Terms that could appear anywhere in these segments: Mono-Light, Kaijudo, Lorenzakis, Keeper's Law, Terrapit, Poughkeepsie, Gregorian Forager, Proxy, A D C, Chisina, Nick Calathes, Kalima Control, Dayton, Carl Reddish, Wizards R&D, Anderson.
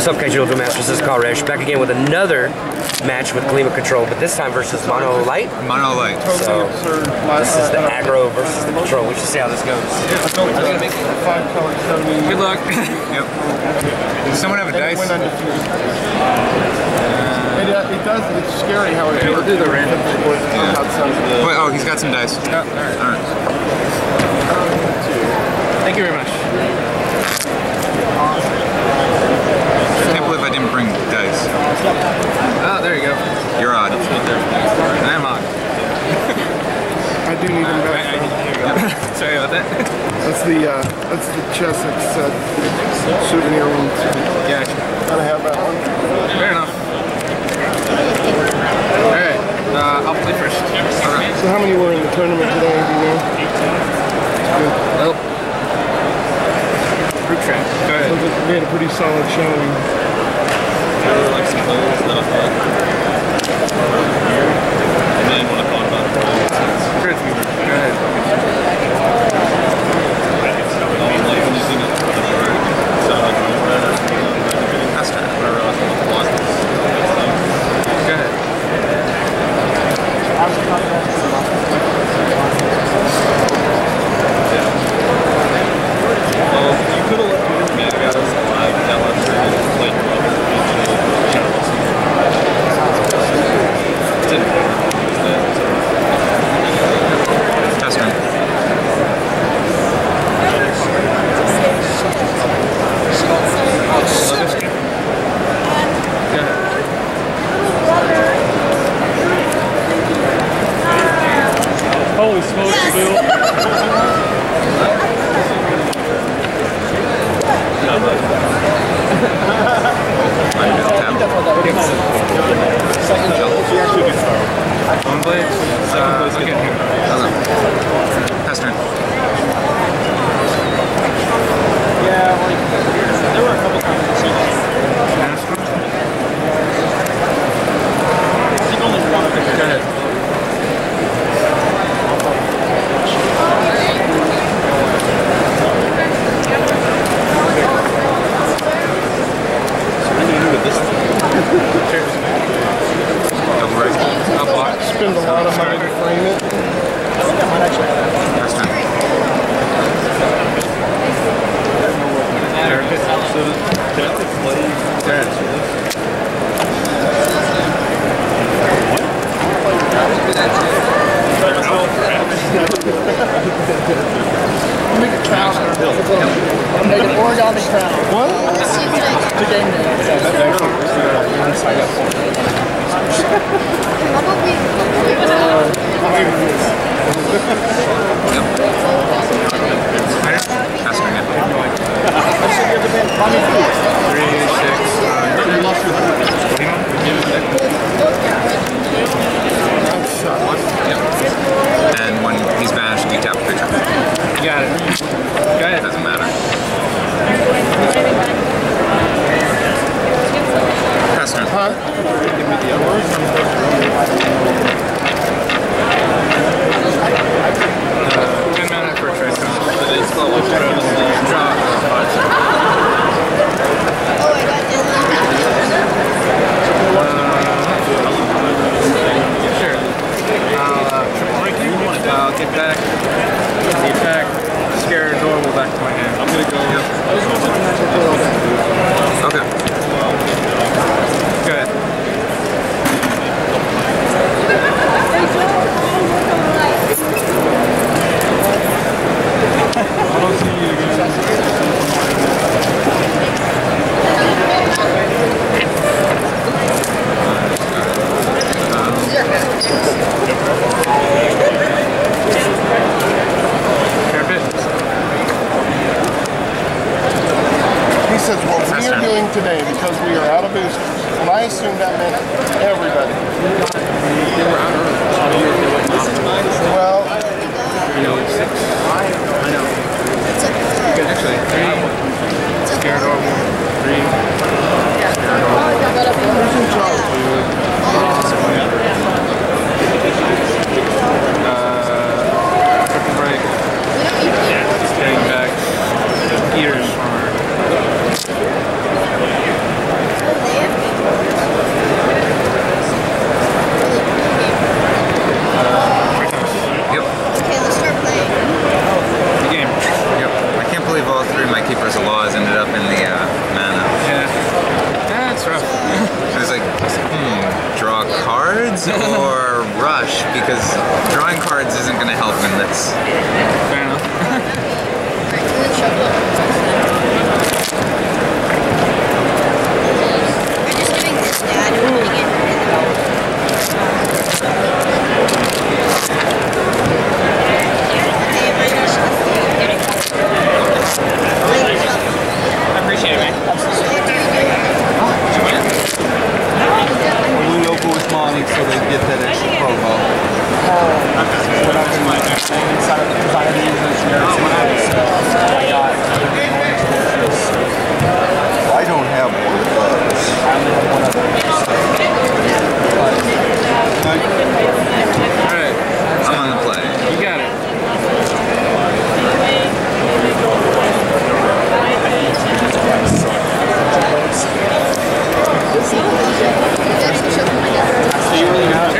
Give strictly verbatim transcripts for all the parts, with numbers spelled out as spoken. What's up, Kaijudo Masters? This is Carl Reddish, back again with another match with Kalima Control, but this time versus Mono-Light. Mono-Light. So, this is the aggro versus the control. We should see how this goes. Good luck. Yep. Does someone have a dice? It, uh, it does, it's scary how it works. Yeah. But, oh, he's got some dice. Oh, all right. All right. Thank you very much. I can't believe I didn't bring dice. Oh, there you go. You're odd. I am odd. I do need them back. Yep. Sorry about that. That's the uh, that's the chess that's uh, souvenir one. Yeah, gotta have that one. Fair enough. All right. Uh, I'll play first. All right. So how many were in the tournament today? Do you know? Nope. Group trap. Go ahead. So we had a pretty solid showing. There were like some holes stuff. And then when I thought about the holes, go ahead. Go ahead. I was talking about this. You could have left me guys alive that last turn and played your other regional channels. Didn't work. Back Keeper's Law. guess. Fair enough. We're just doing this dad and putting it in the bowl. I appreciate it, man. Did you win it? We'll with Molly so they get that extra promo. Uh, but I was in my next thing inside of the inside of the engineer. Oh, I got well, I don't have one of those. I only have one of those. Alright, it's on the play. You got it. So you really got it.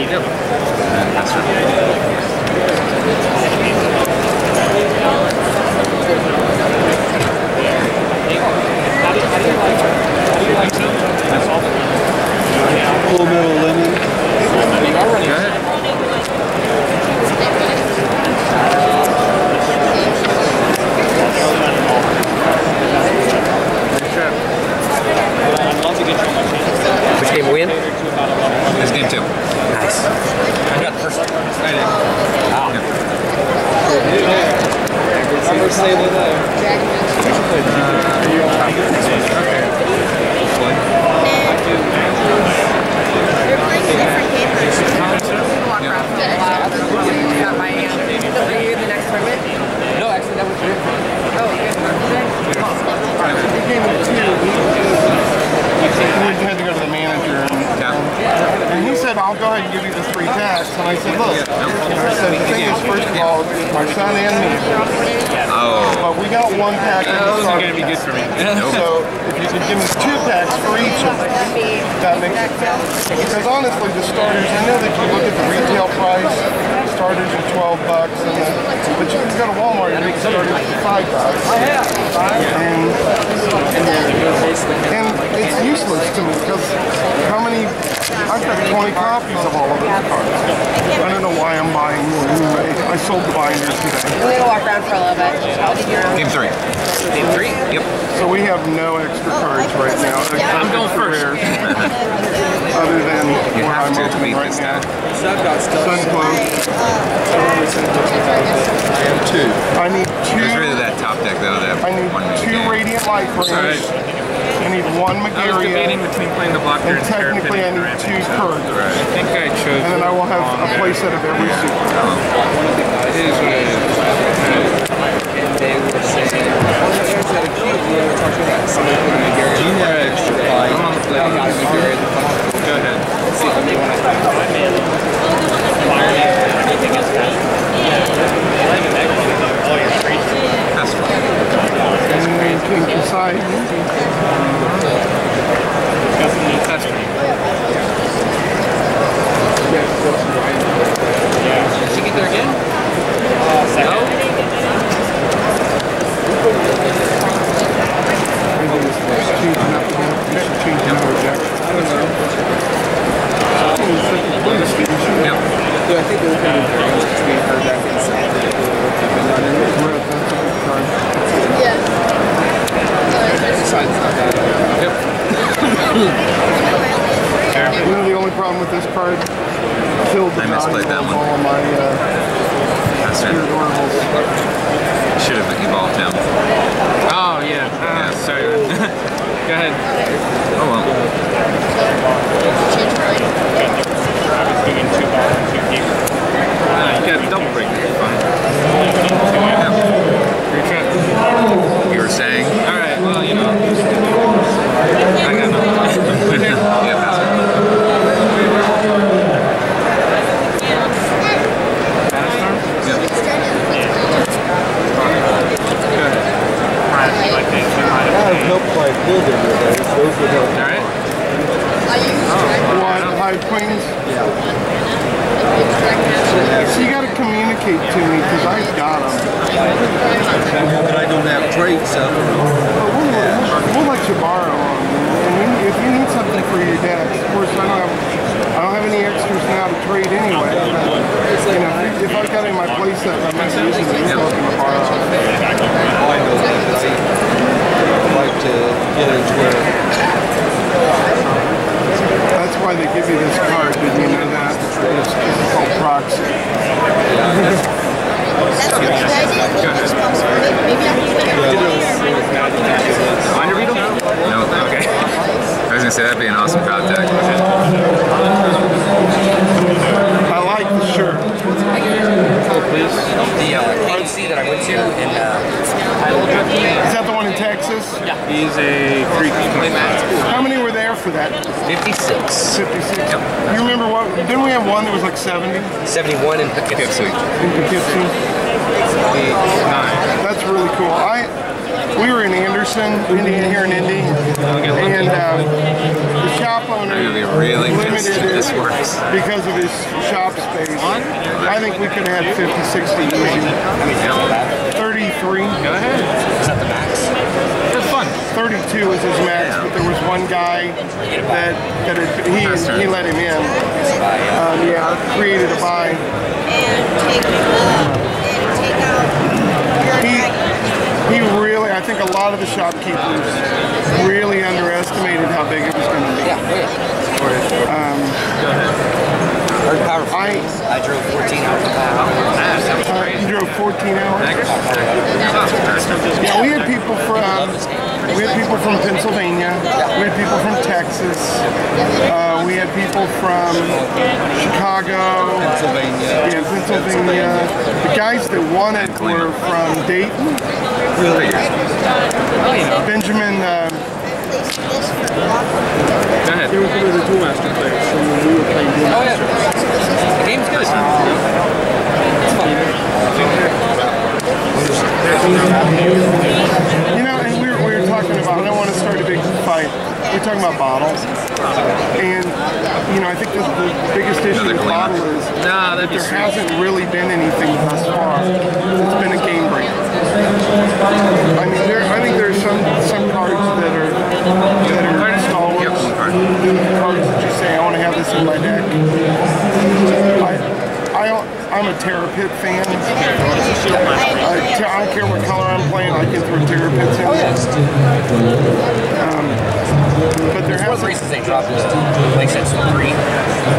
Yep. That's so yeah, I this card killed the I misplayed that one. All my uh, spirit oracles. Should have evolved him. Oh yeah. Ah, yeah. Sorry. Go ahead. Oh well. Ah, you got a double break. You're fine. Yeah. You were saying. All right. Well, you know. I got nothing. Yeah. Help by building your days, those would help. Alright. Wide high planes? Yeah. yeah. So you gotta communicate to me, because I've got them. But I don't have traits, so... Well, we'll, yeah. we'll, we'll let you borrow them. And if you need something for your dad, of course, I don't have, I don't have any extras now to trade anyway. But, you know, if I've got it in my playset, I'm not using it, I'm going to borrow them. Like to get into it. That's why they give you this card, did you know that? It's called Proxy. Minor Beetle? No, okay. I was going to say, that'd be an awesome crowd deck. I like the shirt. The A D C that I went to in uh, is that the one in Texas? Yeah. He's a freak. How many were there for that? fifty-six. fifty-six. Yep. You remember what? Didn't we have one that was like seventy? seventy-one in Poughkeepsie. In Poughkeepsie. eighty-nine. That's really cool. I we were in Anderson, Indiana, here in Indy, and uh, the shop owner really limited it because of his shop space. I think we could have fifty, sixty, maybe thirty-three. Go ahead. Is that the max? For fun. thirty-two is his max, but there was one guy that that had, he he let him in. Um, yeah, created a buy. He really, I think a lot of the shopkeepers really underestimated how big it was going to be. Yeah, yeah. Um, Very powerful. I, I drove fourteen hours. Uh, you drove fourteen hours? Yeah, we had people from, we had people from Pennsylvania, we had people from Texas, uh, we had people from Chicago, Pennsylvania. Yeah, Pennsylvania. The guys that won it were from Dayton. Really? Benjamin, uh, go ahead. He was a dual master player, so when we were playing dual master. Oh, yeah. The game's good. Uh, it's fun. You know, and we were, we were talking about, I don't want to start a big fight, we were talking about bottles. And, you know, I think the, the biggest issue with bottle is that there hasn't really been anything thus far that's been a game breaker. I mean, there, I think there are some, some cards that are that are installers, yep. Cards that you say, I want to have this in my deck. I, I, I'm a Terrapit fan. I, I don't care what color I'm playing, I can throw Terrapits in. Um, but there has one reason they dropped this, like I said, some green.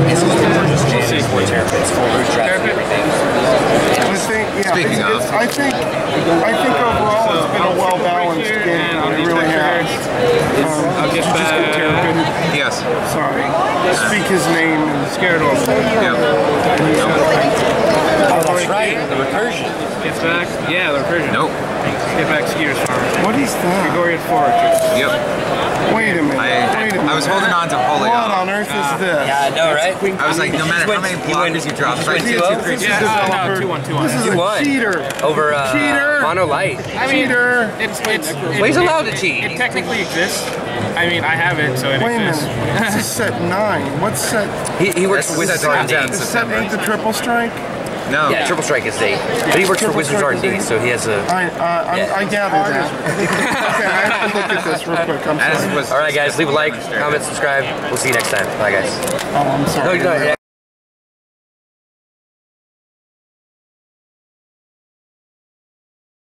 It's supposed to purchase J Ds for Terrapits, for Root Traps and everything. I think, yeah, Speaking it's, it's, I think, I think overall it's been a well-balanced game. It really has. Um, you just get Terrapin. Yes. Sorry. Speak his name and scared off. Yeah. Oh, that's right. The recursion. Gets back. Yeah, the recursion. Nope. Get back Skeeter's farm. What is that? Gregorian Forager. Yep. Wait a minute. I, Wait a minute. I was holding on to Holy. What on earth is this? Yeah, I know, right? I was like, no matter how many blockers you drop, right? Two oh. Yeah, no, two one, two one. This is a cheater. Over uh, cheater. Mono-Light. I mean, cheater. It's it's. He's it, allowed to cheat. It, it technically exists. I mean, I have it, so it Wait exists. Wait a minute. This is set nine. What's set? He, he works with Wizards R and D. Is set eight the triple strike? No. Yeah, Triple Strike is Dayton. But he works triple for Wizards R and D, so he has a... I, uh, yeah. I gather that. Okay, I have to look at this real quick. I'm sorry. All right, guys, leave a like, comment, subscribe. We'll see you next time. Bye, guys. Oh, I'm sorry. No, no, yeah.